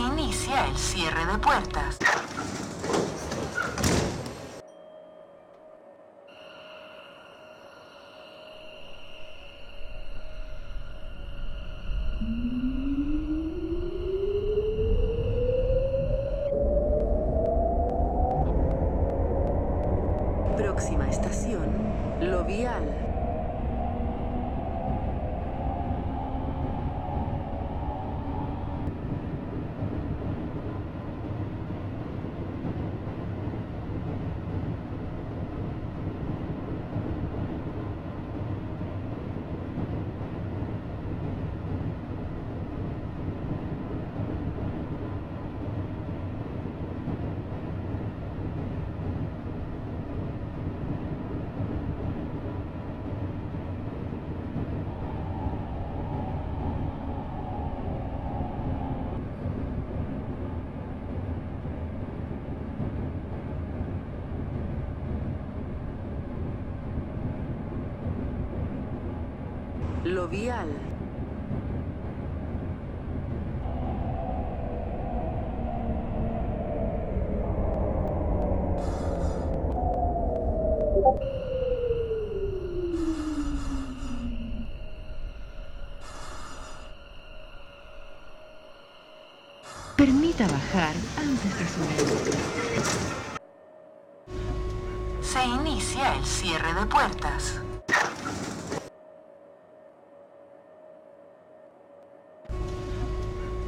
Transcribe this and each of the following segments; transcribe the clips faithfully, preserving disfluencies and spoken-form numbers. inicia el cierre de puertas. Próxima estación, Lovial. Lovial. Permita bajar antes de subir. Se inicia el cierre de puertas.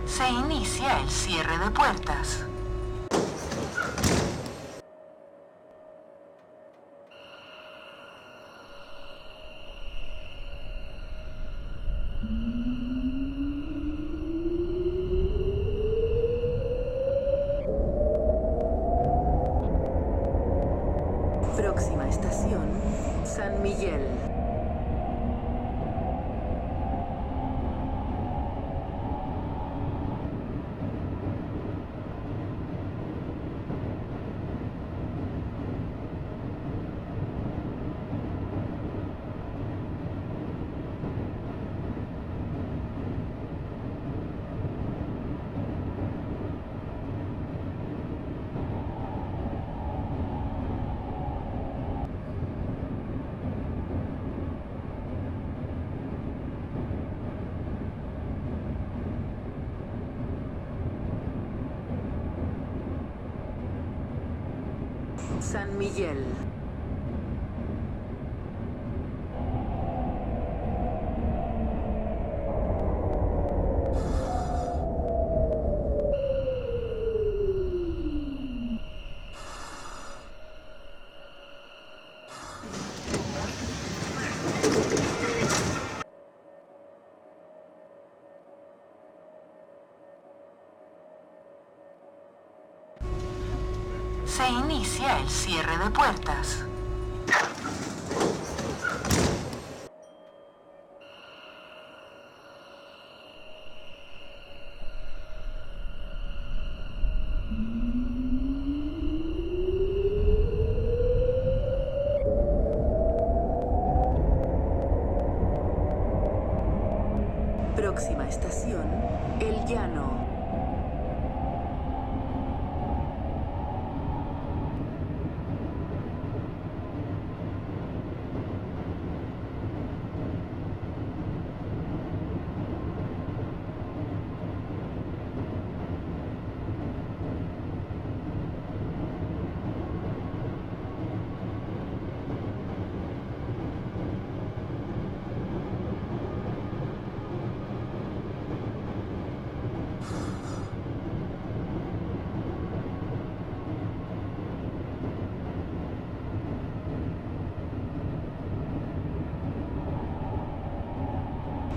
Se inicia el cierre de puertas. Próxima estación, San Miguel. San Miguel. Se inicia el cierre de puertas. Próxima estación, El Llano.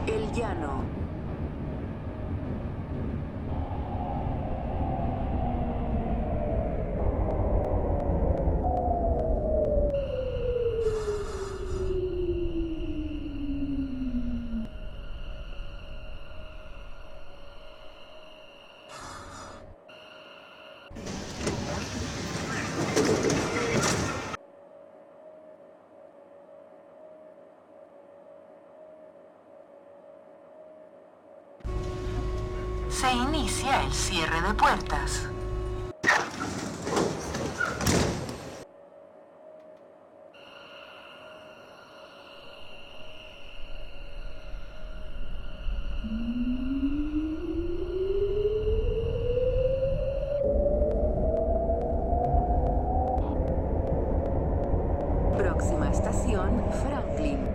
El Llano. se inicia el cierre de puertas. Próxima estación, Franklin.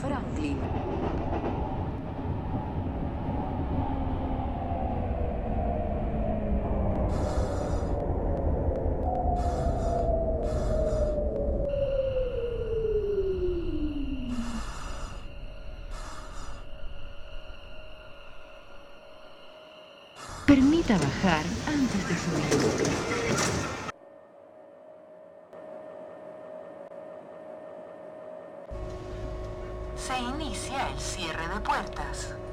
Franklin. Permita bajar antes de subir. Se inicia el cierre de puertas.